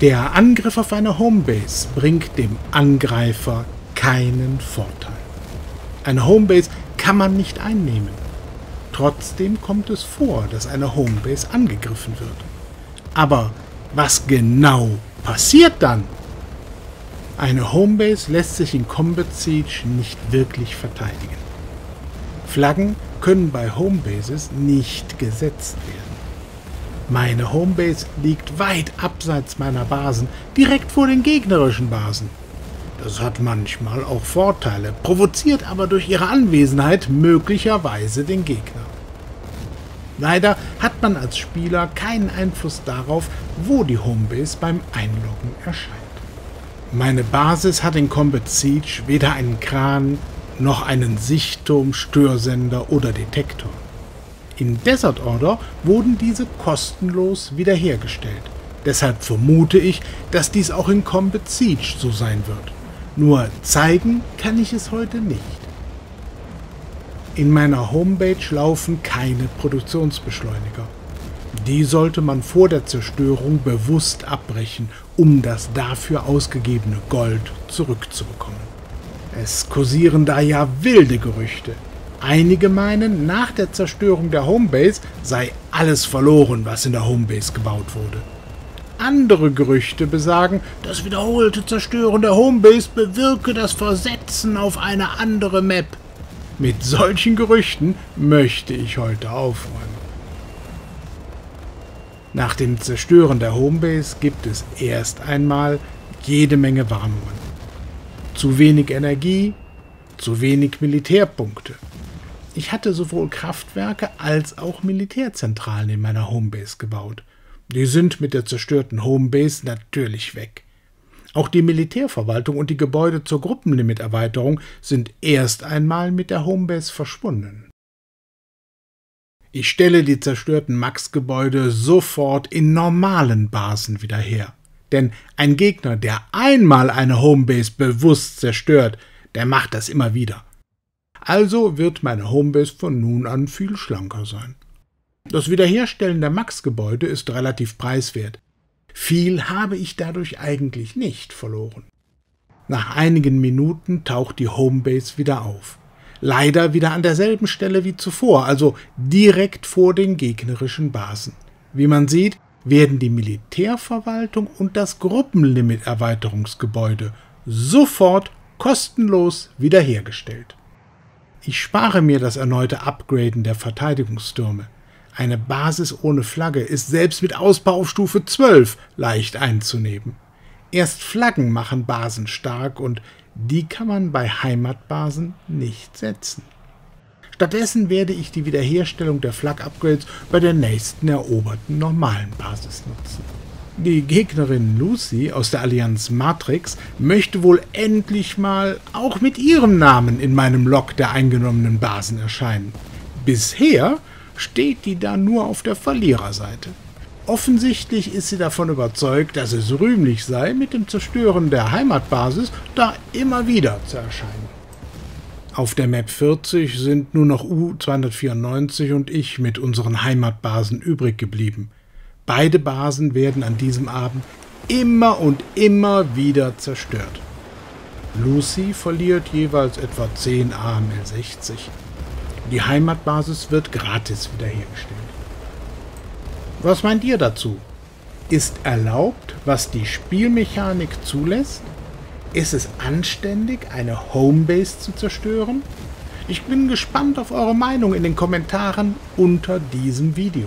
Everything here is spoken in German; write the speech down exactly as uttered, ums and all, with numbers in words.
Der Angriff auf eine Homebase bringt dem Angreifer keinen Vorteil. Eine Homebase kann man nicht einnehmen. Trotzdem kommt es vor, dass eine Homebase angegriffen wird. Aber was genau passiert dann? Eine Homebase lässt sich in Combat Siege nicht wirklich verteidigen. Flaggen können bei Homebases nicht gesetzt werden. Meine Homebase liegt weit abseits meiner Basen, direkt vor den gegnerischen Basen. Das hat manchmal auch Vorteile, provoziert aber durch ihre Anwesenheit möglicherweise den Gegner. Leider hat man als Spieler keinen Einfluss darauf, wo die Homebase beim Einloggen erscheint. Meine Basis hat in Combat Siege weder einen Kran noch einen Sichtturm, Störsender oder Detektor. In Desert Order wurden diese kostenlos wiederhergestellt. Deshalb vermute ich, dass dies auch in Combat Siege so sein wird. Nur zeigen kann ich es heute nicht. In meiner Homebase laufen keine Produktionsbeschleuniger. Die sollte man vor der Zerstörung bewusst abbrechen, um das dafür ausgegebene Gold zurückzubekommen. Es kursieren da ja wilde Gerüchte. Einige meinen, nach der Zerstörung der Homebase sei alles verloren, was in der Homebase gebaut wurde. Andere Gerüchte besagen, das wiederholte Zerstören der Homebase bewirke das Versetzen auf eine andere Map. Mit solchen Gerüchten möchte ich heute aufräumen. Nach dem Zerstören der Homebase gibt es erst einmal jede Menge Warnungen. Zu wenig Energie, zu wenig Militärpunkte. Ich hatte sowohl Kraftwerke als auch Militärzentralen in meiner Homebase gebaut. Die sind mit der zerstörten Homebase natürlich weg. Auch die Militärverwaltung und die Gebäude zur Gruppenlimiterweiterung sind erst einmal mit der Homebase verschwunden. Ich stelle die zerstörten Max-Gebäude sofort in normalen Basen wieder her. Denn ein Gegner, der einmal eine Homebase bewusst zerstört, der macht das immer wieder. Also wird meine Homebase von nun an viel schlanker sein. Das Wiederherstellen der Max-Gebäude ist relativ preiswert. Viel habe ich dadurch eigentlich nicht verloren. Nach einigen Minuten taucht die Homebase wieder auf. Leider wieder an derselben Stelle wie zuvor, also direkt vor den gegnerischen Basen. Wie man sieht, werden die Militärverwaltung und das Gruppenlimiterweiterungsgebäude sofort kostenlos wiederhergestellt. Ich spare mir das erneute Upgraden der Verteidigungsstürme. Eine Basis ohne Flagge ist selbst mit Ausbau auf Stufe zwölf leicht einzunehmen. Erst Flaggen machen Basen stark und die kann man bei Heimatbasen nicht setzen. Stattdessen werde ich die Wiederherstellung der Flag-Upgrades bei der nächsten eroberten normalen Basis nutzen. Die Gegnerin Lucy aus der Allianz Matrix möchte wohl endlich mal auch mit ihrem Namen in meinem Log der eingenommenen Basen erscheinen. Bisher steht die da nur auf der Verliererseite. Offensichtlich ist sie davon überzeugt, dass es rühmlich sei, mit dem Zerstören der Heimatbasis da immer wieder zu erscheinen. Auf der Map vierzig sind nur noch U zweihundertvierundneunzig und ich mit unseren Heimatbasen übrig geblieben. Beide Basen werden an diesem Abend immer und immer wieder zerstört. Lucy verliert jeweils etwa zehn A M L sechzig. Die Heimatbasis wird gratis wiederhergestellt. Was meint ihr dazu? Ist erlaubt, was die Spielmechanik zulässt? Ist es anständig, eine Homebase zu zerstören? Ich bin gespannt auf eure Meinung in den Kommentaren unter diesem Video.